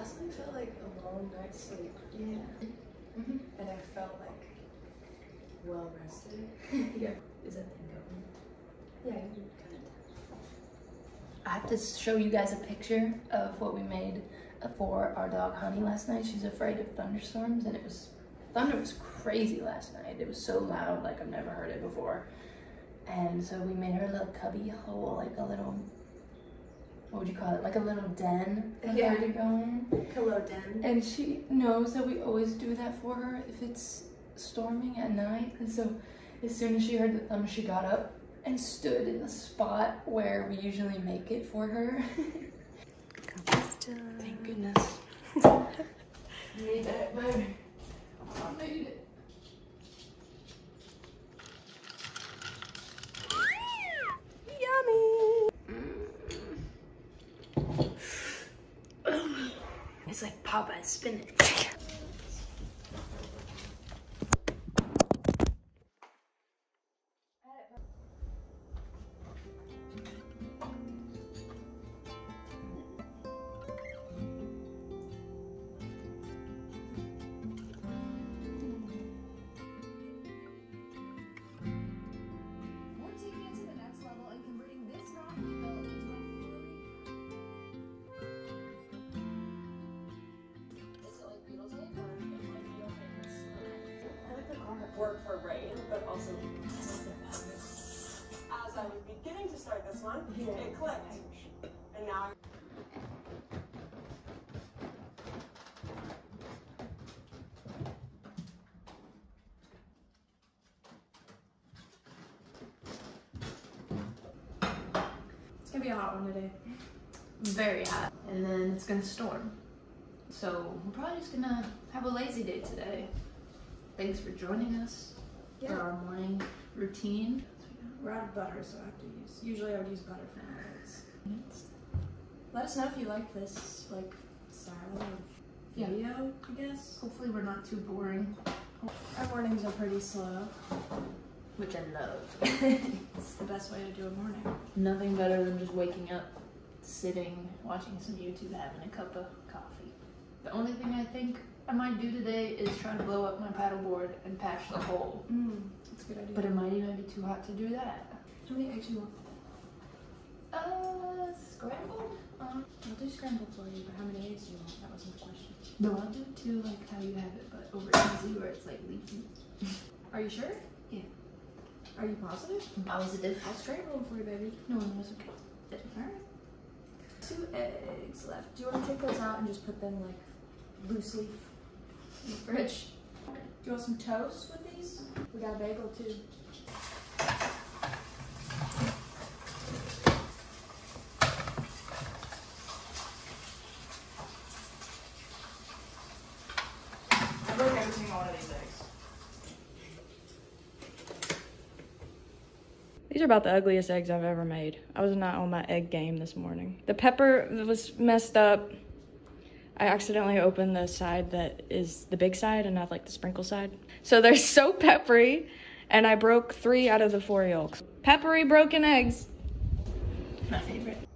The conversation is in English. last night felt like a long night's sleep. Yeah. Mm-hmm. And I felt like well rested. Yeah. Is that thing going? Yeah, you kind of. I have to show you guys a picture of what we made for our dog Honey last night. She's afraid of thunderstorms, and thunder was crazy last night. It was so loud, like I've never heard it before. And so we made her a little cubby hole, like a little, what would you call it? Like a little den for her to go in. Pillow den. And she knows that we always do that for her if it's storming at night. And so as soon as she heard the thump, she got up and stood in the spot where we usually make it for her. Thank goodness. I made that moment. I made it. It's like Popeye's spinach. Work for rain, but also as I was beginning to start this one, it clicked, and now I'm it's gonna be a hot one today, very hot, and then it's gonna storm, so I'm probably just gonna have a lazy day today. Thanks for joining us for our morning routine. We're out of butter, so I have to use. Usually I would use butter for my eggs. Let us know if you like this style of video, I guess. Hopefully we're not too boring. Our mornings are pretty slow, which I love. It's the best way to do a morning. Nothing better than just waking up, sitting, watching some YouTube, having a cup of coffee. The only thing I think I might do today is try to blow up my paddleboard and patch the hole. That's a good idea. But it might even be too hot to do that. How many eggs do you want? Scrambled? I'll do scrambled for you, but how many eggs do you want? That wasn't the question. No, I'll do two like how you have it, but over easy where it's like leaky. Are you sure? Yeah. Are you positive? I'm positive. I'll scramble them for you, baby. No, it was okay. Alright. 2 eggs left. Do you want to take those out and just put them like loosely in the fridge? Do you want some toast with these? We got a bagel too. I broke every single one of these eggs. These are about the ugliest eggs I've ever made. I was not on my egg game this morning. The pepper was messed up. I accidentally opened the side that is the big side and not like the sprinkle side. So they're so peppery, and I broke 3 out of the 4 yolks. Peppery broken eggs. My favorite.